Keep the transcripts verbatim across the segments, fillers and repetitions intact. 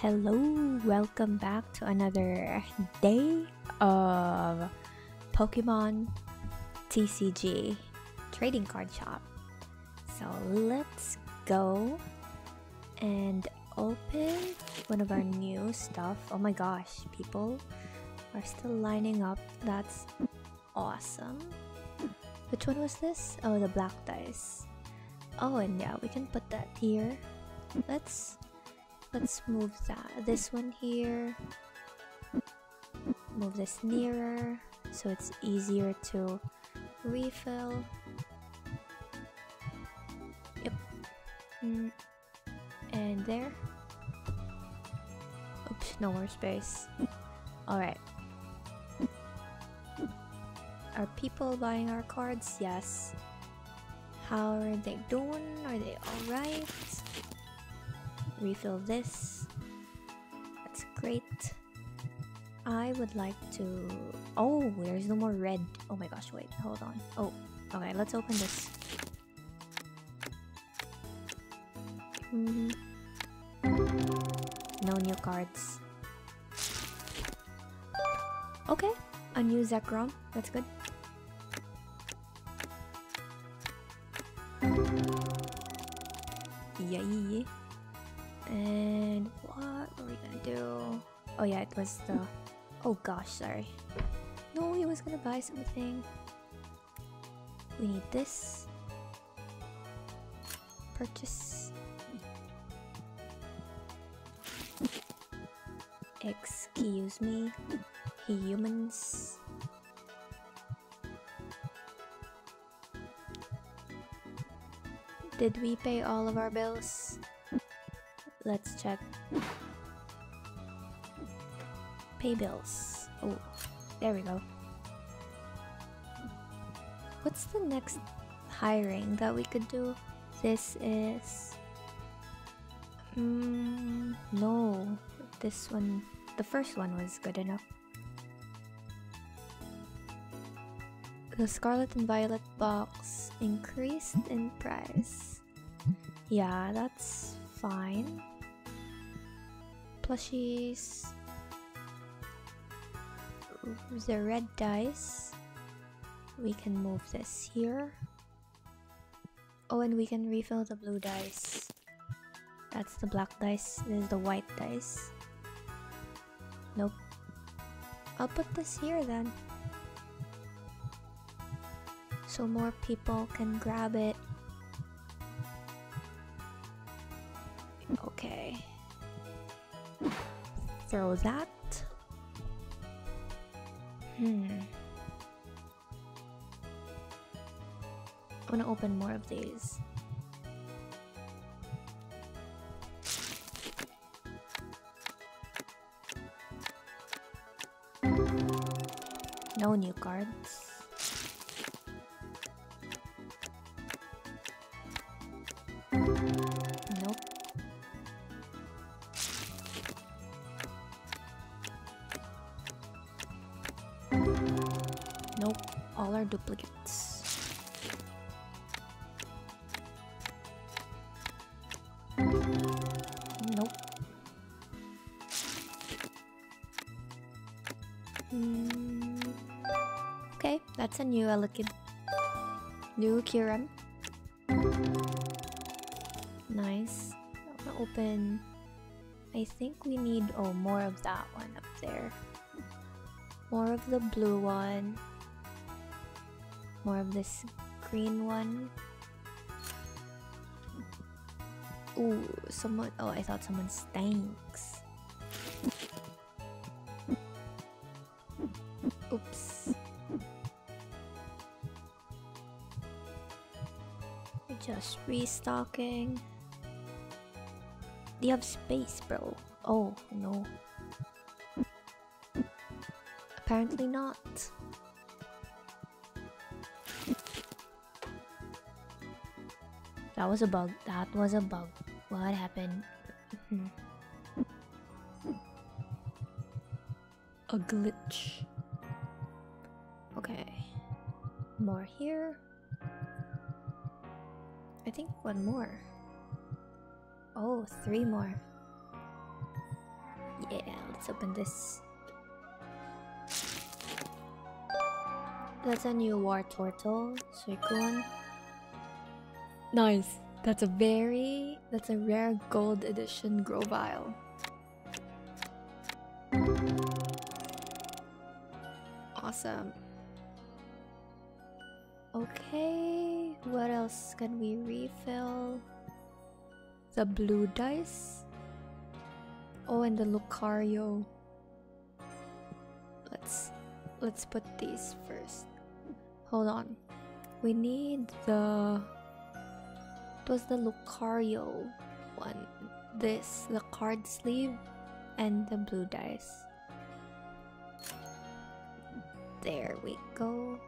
Hello, welcome back to another day of Pokemon T C G Trading Card Shop. So let's go and open one of our new stuff. Oh my gosh, people are still lining up. That's awesome. Which one was this? Oh, the black dice. Oh, and yeah, we can put that here. Let's let's move that this one here. Move this nearer so it's easier to refill. Yep. Mm. And there. Oops, no more space. All right. Are people buying our cards? Yes. How are they doing? Are they alright? Refill this. That's great. I would like to... Oh, there's no more red. Oh my gosh, wait, hold on. Oh, okay, let's open this. Mm-hmm. No new cards. Okay, a new Zekrom. That's good. Yay. And what were we gonna do? Oh yeah, it was the... Oh gosh, sorry. No, he was gonna buy something. We need this. Purchase. Excuse me, humans. Did we pay all of our bills? Let's check. Pay bills. Oh, there we go. What's the next hiring that we could do? This is... Mm, no. This one... The first one was good enough. The Scarlet and Violet box increased in price. Yeah, that's fine. Plushies, the red dice, we can move this here. Oh, and we can refill the blue dice. That's the black dice. This is the white dice. Nope, I'll put this here then, so more people can grab it. Okay, throw that. Hmm. I want to open more of these. No new cards. Duplicates. Nope. Mm. Okay, that's a new Alligator. New Kiram. Nice. I'm gonna open. I think we need oh more of that one up there. More of the blue one. More of this green one. Ooh, someone. Oh, I thought someone stinks. Oops. We're just restocking. Do you have space, bro? Oh, no. Apparently not. That was a bug. That was a bug. What happened? A glitch. Okay. More here. I think one more. Oh, three more. yeah, let's open this. That's a new Wartortle, Suicune. Nice! That's a very... that's a rare gold edition grow vial. Awesome. Okay, what else can we refill? The blue dice. Oh, and the Lucario. Let's let's put these first. Hold on. We need the... it was the Lucario one. This, the card sleeve and the blue dice. There we go.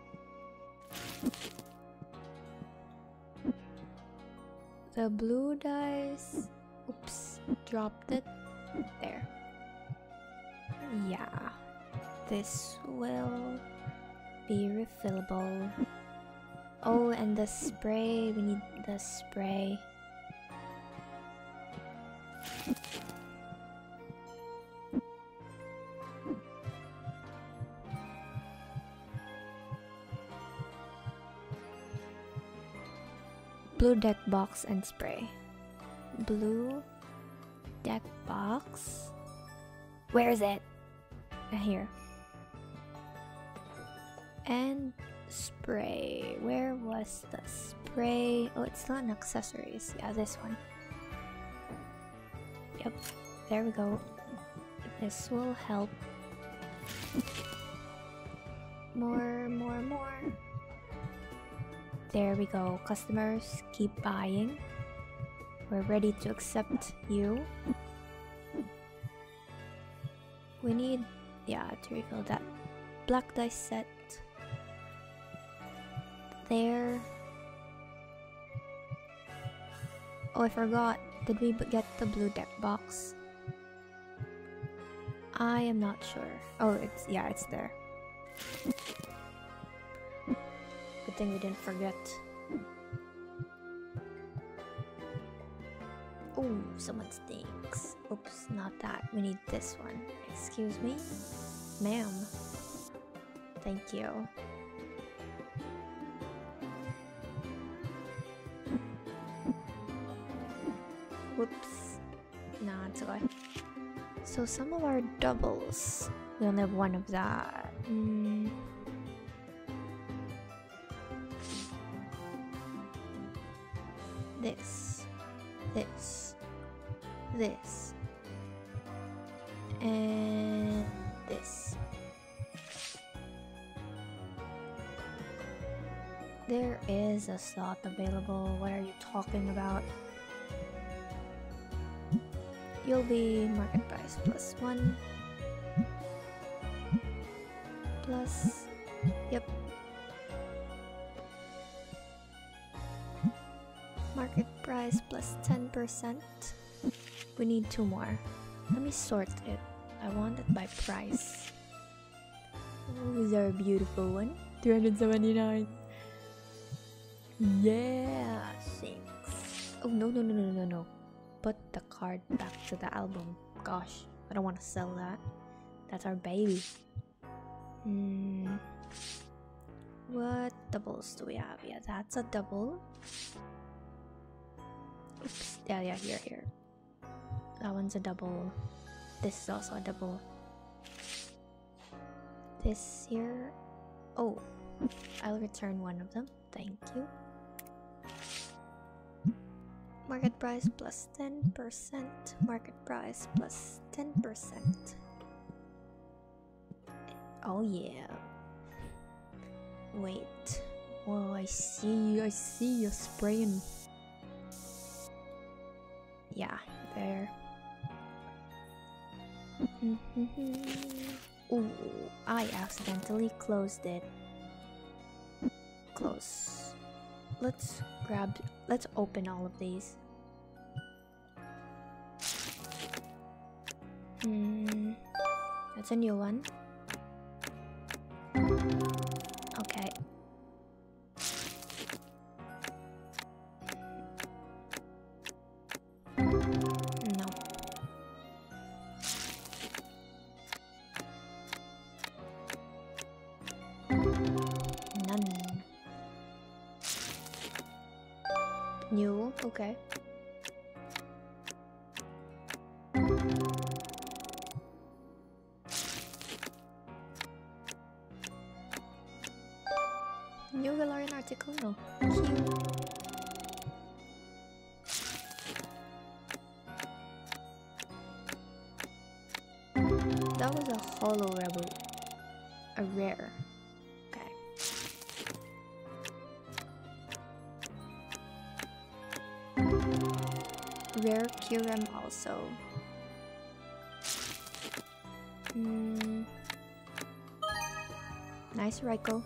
The blue dice, oops, dropped it. There. Yeah. This will be refillable. Oh, and the spray. We need the spray. Blue deck box and spray. Blue deck box. Where is it? Here. And spray. Where was the spray? Oh, it's not an accessories. Yeah, this one. Yep. There we go. This will help. More, more, more. There we go. Customers, keep buying. We're ready to accept you. We need, yeah, to refill that black dice set. There. Oh, I forgot. Did we get the blue deck box? I am not sure. Oh, it's, yeah, it's there. Good thing we didn't forget. Oh, someone stinks. Oops, not that. We need this one. Excuse me? Ma'am. Thank you. Whoops. Nah, it's okay. So some of our doubles. We only have one of that. Mm. This, this, this, and this. There is a slot available. What are you talking about? You'll be market price plus one. Plus, yep. Market price plus ten percent. We need two more. Let me sort it. I want it by price. Ooh, is there a beautiful one? two hundred seventy-nine. Yeah, thanks. Oh, no, no, no, no, no, no. Put the card back to the album. Gosh, I don't want to sell that. That's our baby. Hmm. What doubles do we have? Yeah, that's a double. Oops. Yeah, yeah, here, here. That one's a double. This is also a double. This here. Oh, I'll return one of them. Thank you. Market price plus ten percent. Market price plus ten percent. Oh, yeah. Wait. Whoa, I see. I see you're spraying. Yeah, there. Ooh, I accidentally closed it. Close. Let's grab, let's open all of these. Hmm, that's a new one. Okay. Newell, okay. Newellarian Articuno. Cute. That was a holo rebel, a rare. Okay. Rare Kyurem also. Mm. Nice Raikou.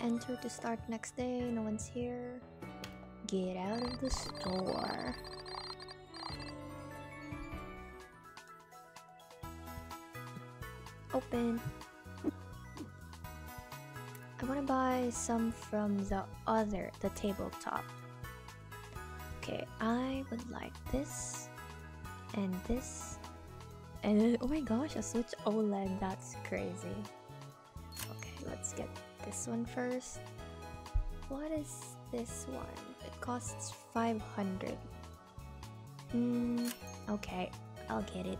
Enter to start next day. No one's here. Get out of the store. Open. I want to buy some from the other, the tabletop. Okay, I would like this and this and then, oh my gosh, a Switch OLED, that's crazy. Okay, let's get this one first. What is this one? It costs five hundred. Mm, okay, I'll get it.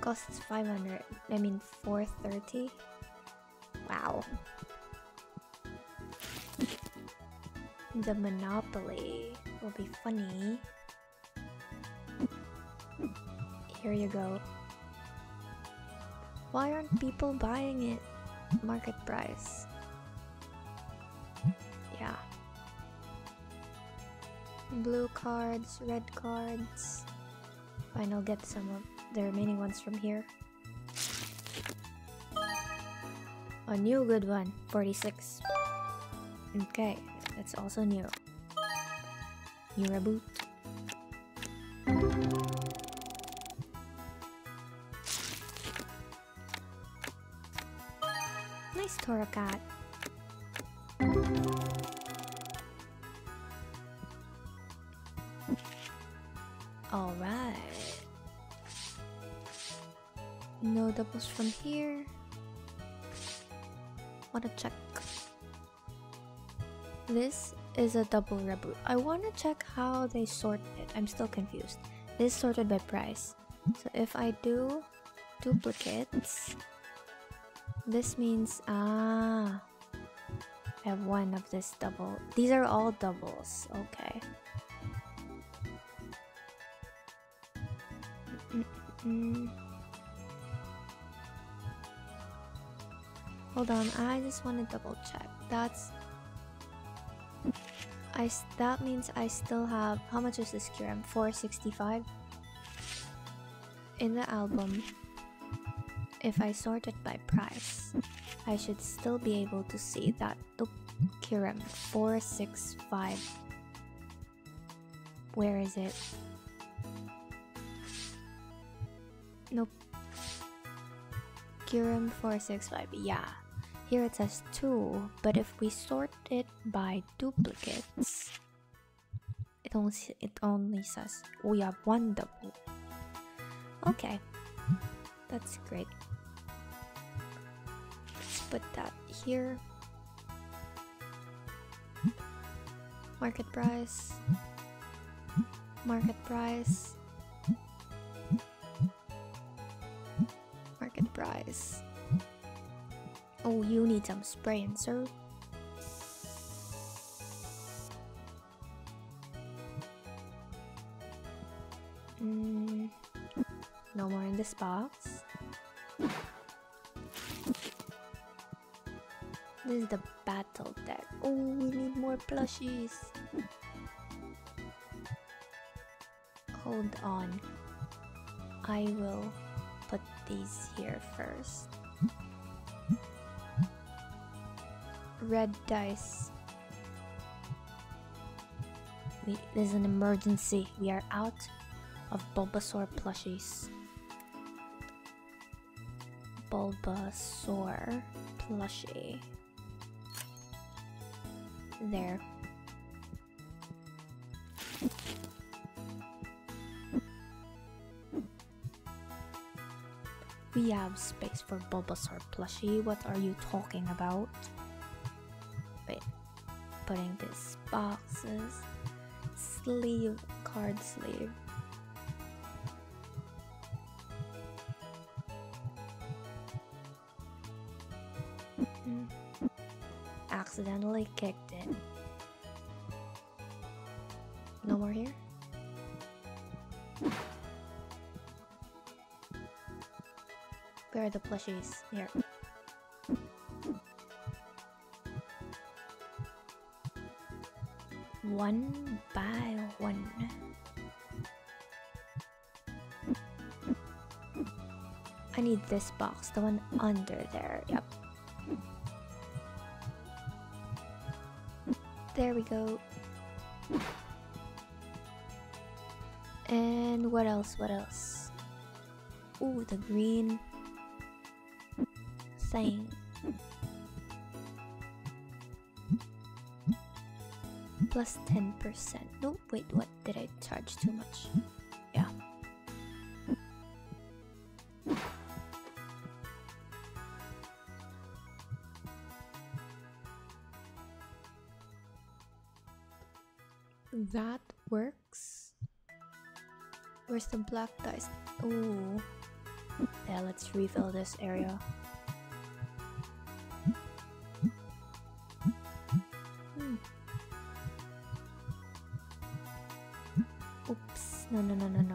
Costs five hundred, I mean four thirty. Wow. The Monopoly will be funny. Here you go. Why aren't people buying it? Market price. Yeah. Blue cards, red cards. Fine, I'll get some of the remaining ones from here. A new good one, forty-six. Okay, that's also new. New reboot. Nice Torocat. All right. No doubles from here. Wanna check. This is a double reboot. I wanna check how they sort it. I'm still confused. This is sorted by price. So if I do duplicates, this means ah, I have one of this double. These are all doubles. Okay. Mm-mm-mm. Hold on, I just want to double check. That's... I, that means I still have... How much is this Kiram? four sixty-five? In the album, if I sort it by price, I should still be able to see that Kiram four sixty-five. Where is it? Nope. Kiram four sixty-five, yeah. Here it says two, but if we sort it by duplicates, it only it only says we have one double. Okay, that's great. Let's put that here. Market price. Market price. Market price. Oh, you need some spraying, sir. Mm, no more in this box. This is the battle deck. Oh, we need more plushies. Hold on. I will put these here first. Red dice. We, there's an emergency. We are out of Bulbasaur plushies. Bulbasaur plushie. There. we have space for Bulbasaur plushie. What are you talking about? Wait, putting these boxes, sleeve, card sleeve. Accidentally kicked in. No more here? Where are the plushies? Here. One by one. I need this box, the one under there. Yep. There we go. And what else, what else? Ooh, the green thing. Plus ten percent. No, wait, what? Did I charge too much? Yeah. That works. Where's the black dice? Ooh. Yeah, let's refill this area. Hmm. Oops. No, no, no, no, no.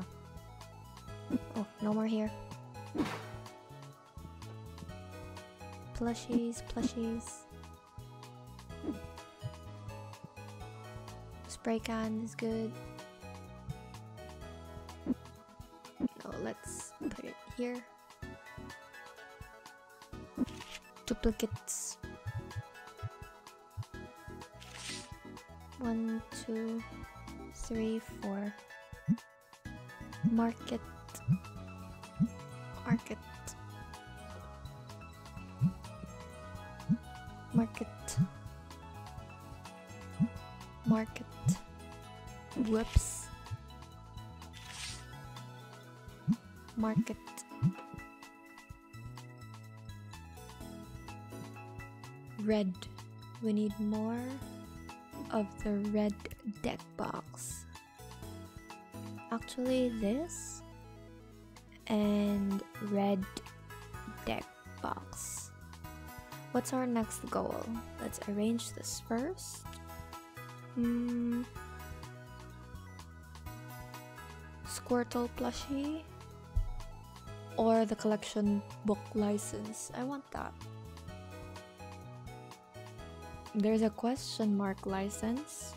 Oh, no more here. Plushies, plushies. Spray can is good. No, let's put it here. Duplicates. One, two, three, four. Market. Market. Market. Market. Whoops. Market. Red. We need more of the red deck box. Actually, this and red deck box. What's our next goal? Let's arrange this first. Hmm. Squirtle plushie or the collection book license. I want that. There's a question mark license.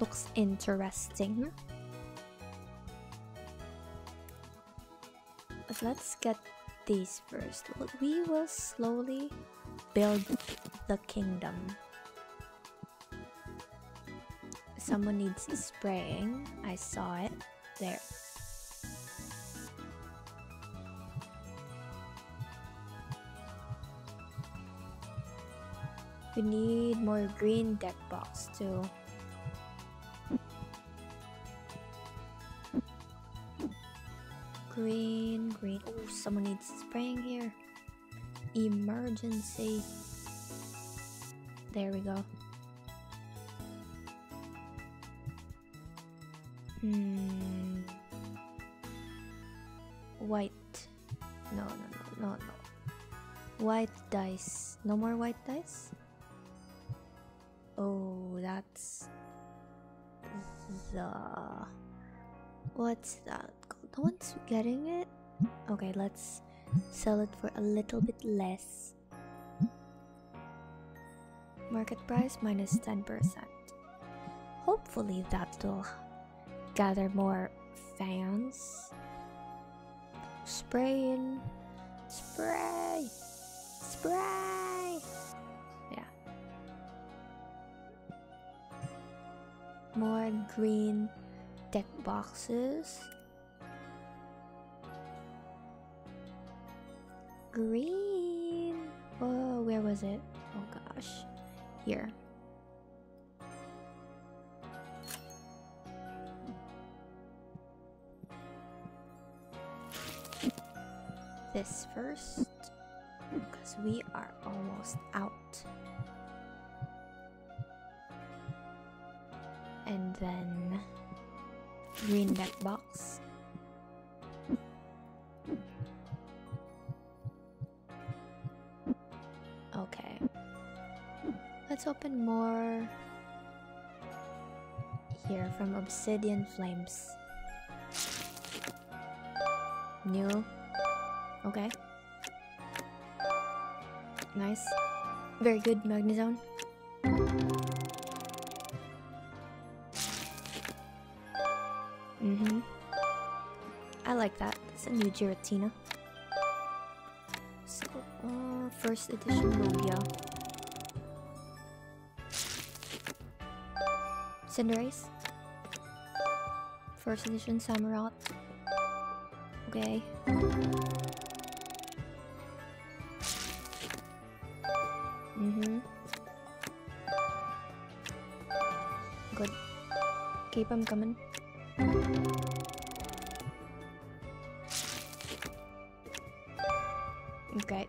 Looks interesting. But let's get these first. We will slowly build the kingdom. Someone needs spraying. I saw it. There. We need more green deck box too. Green, green. Oh, someone needs spraying here. Emergency. There we go. Hmm. White. No, no, no, no, no. White dice. No more white dice? Oh, that's the... What's that called? No one's getting it? Okay, let's sell it for a little bit less. Market price minus ten percent. Hopefully that'll gather more fans. Spraying. Spray. Spray. Yeah. More green deck boxes. Green. Oh, where was it? Oh gosh. Here. this first, because we are almost out. And then green deck box. Okay. Let's open more here from Obsidian Flames. New. Okay. Nice. Very good, Magnezone. Mm-hmm. I like that. It's a new Giratina. So, uh, first edition Lugia. Cinderace. First edition Samurai. Okay. Mm-hmm. Good. Keep them coming. Okay.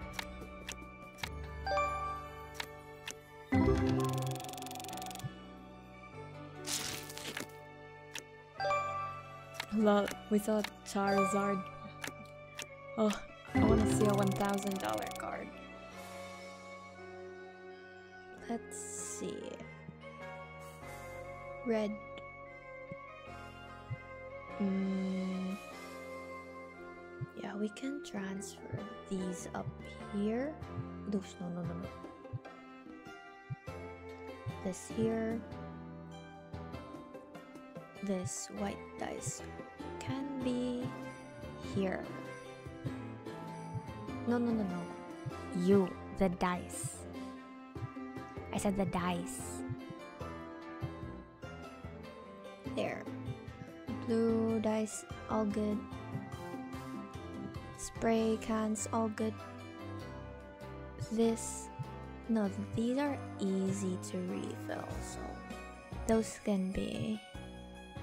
Love, we saw Charizard. Oh, I want to see a one thousand dollar card. Let's see. Red. Mm. Yeah, we can transfer these up here. Oops, no, no, no, no. This here. This white dice can be here. No, no, no, no. You, the dice. I said the dice. There. Blue dice, all good. Spray cans, all good. This. No, these are easy to refill, so those can be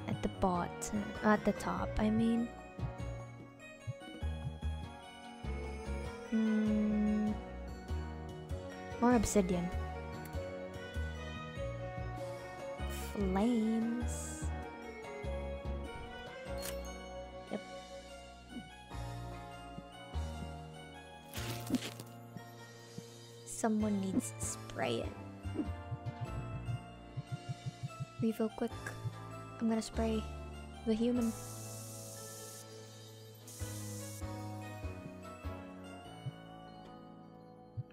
at the bottom, at the top, I mean. Hmm. More obsidian. Flames. Yep. Someone needs to spray it. Refill quick. I'm gonna spray the human.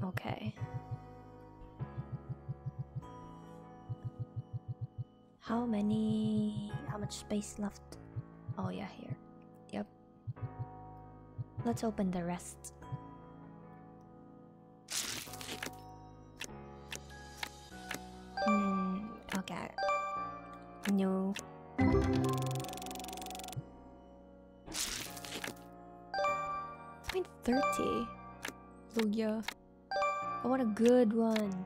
Okay. How many... how much space left? Oh yeah, here. Yep. Let's open the rest. Hmm, okay. No. point thirty. Lugia. I want a good one.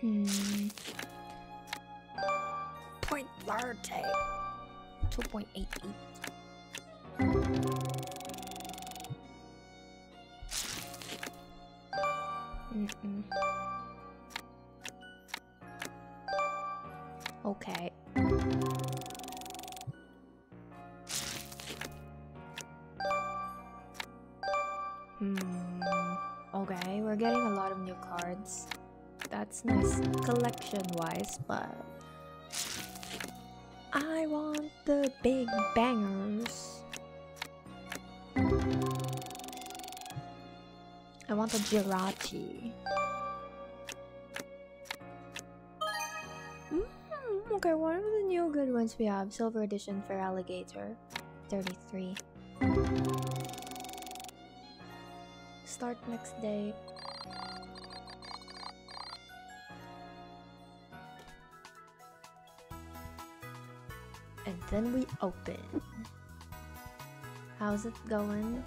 Hmm. Point thirty. Two point eight eight. Mm-mm. Okay. Hmm. Okay, we're getting a lot of new cards. That's nice collection-wise, but I want the big bangers. I want the Jirachi. Okay, one of the new good ones we have, Silver Edition for Alligator, thirty-three. Start next day. And then we open. How's it going?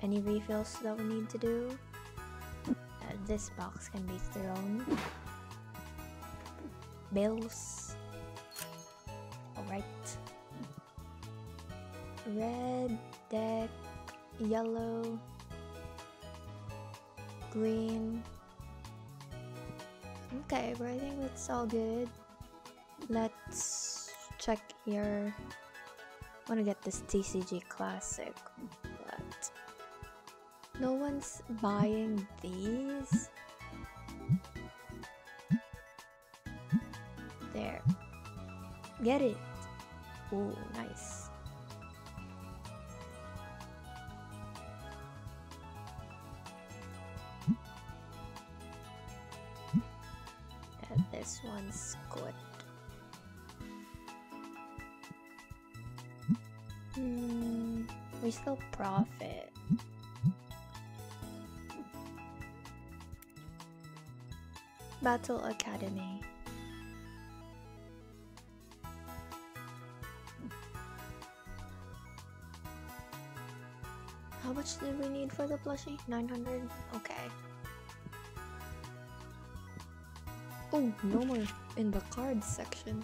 Any refills that we need to do? And this box can be thrown. Bills. Alright. Red, deck, yellow, green. Okay, but I think that's all good. Let's check here. I want to get this T C G Classic, but no one's buying these. There. Get it. Ooh, nice. Yeah, this one's good. Hmm, we still profit. Battle Academy. How much do we need for the plushie? nine hundred? Okay. Oh, no more in the cards section.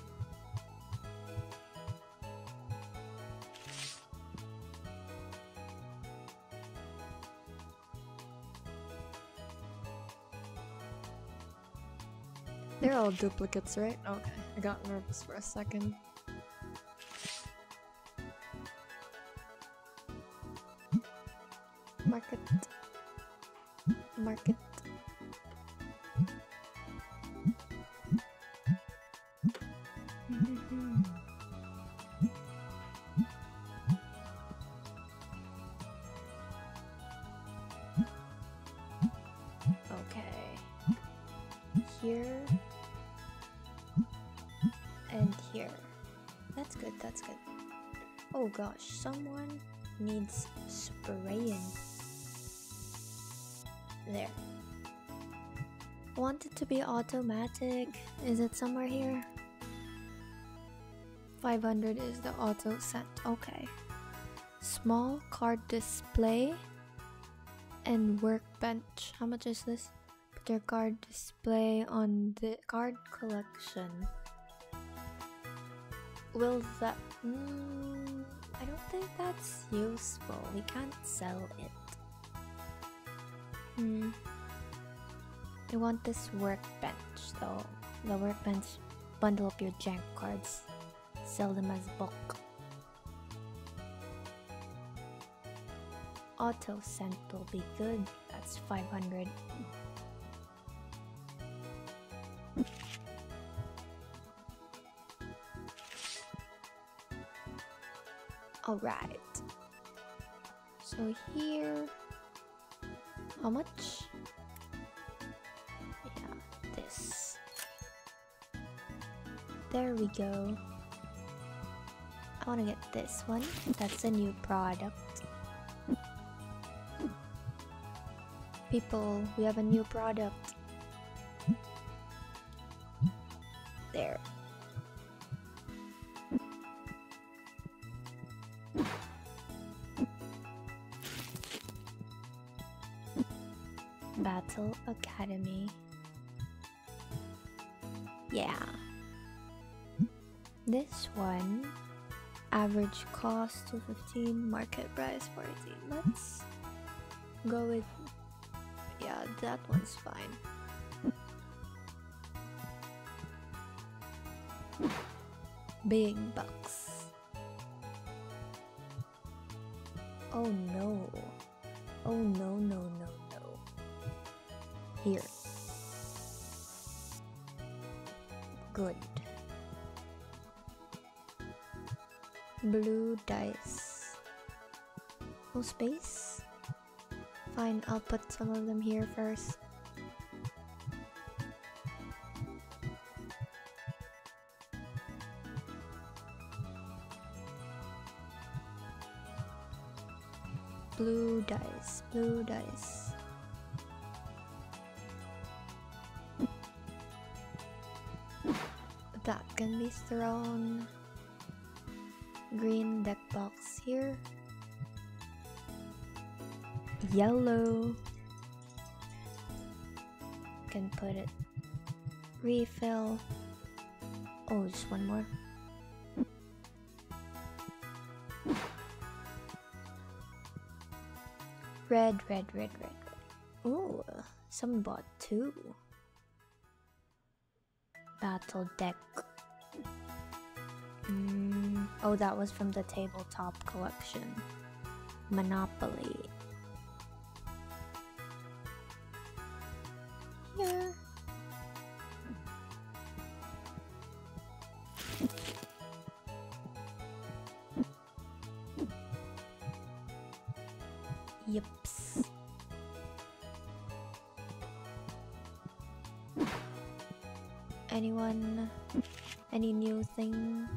They're all duplicates, right? Okay, I got nervous for a second. Market. Market. Gosh, someone needs spraying. There. Want it to be automatic. Is it somewhere here? five hundred is the auto set. Okay. Small card display and workbench. How much is this? Put your card display on the card collection. Will that... Mm, I don't think that's useful. We can't sell it. Hmm. I want this workbench though. The workbench, bundle up your jank cards. Sell them as bulk. Auto scent will be good. That's five hundred. Alright, so here, how much? Yeah, this. There we go. I want to get this one. That's a new product. People, we have a new product. There. Battle Academy. Yeah. This one. Average cost two fifteen, market price fourteen. Let's go with... Yeah, that one's fine. Big bucks. Oh no. Oh no, no, no. Here. Good. Blue dice. No space? Fine, I'll put some of them here first. Blue dice, blue dice. That can be thrown. Green deck box here. Yellow. can put it. Refill. Oh, just one more. Red, red, red, red, red. Ooh, someone bought two. Battle deck. Mm. Oh, that was from the tabletop collection. Monopoly. Yeah. Yips. Anyone? Any new thing?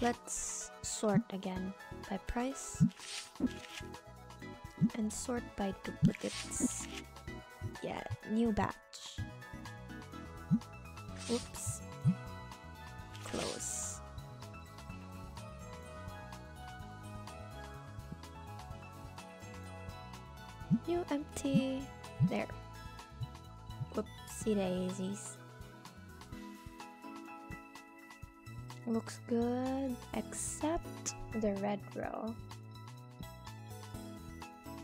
Let's sort again by price and sort by duplicates. Yeah, new batch. Oops. Close. New empty. There. Whoopsie daisies. Looks good, except the red row.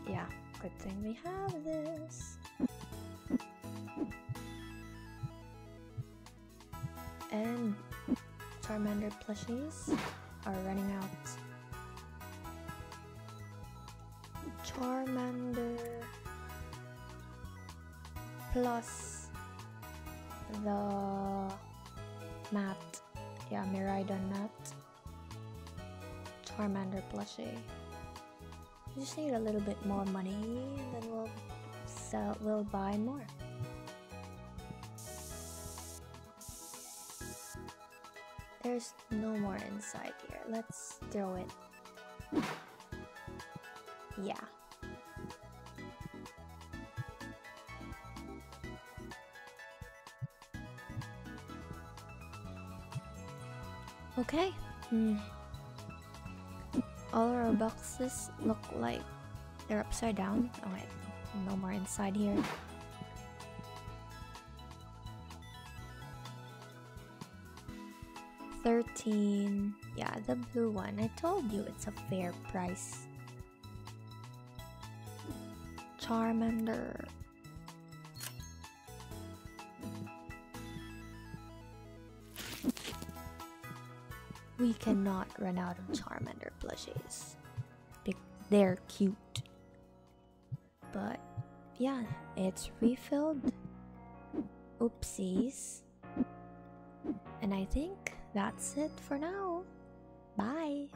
Yeah, good thing we have this. And Charmander plushies are running out. Charmander plus the map. Yeah, Miraidon mat. Charmander plushie. We just need a little bit more money and then we'll sell, we'll buy more. There's no more inside here. Let's throw it. Yeah. Okay, hmm. All our boxes look like they're upside down. Oh wait, no more inside here. Thirteen, yeah, the blue one. I told you it's a fair price. Charmander. We cannot run out of Charmander plushies. They're cute. But yeah, it's refilled. Oopsies. And I think that's it for now. Bye.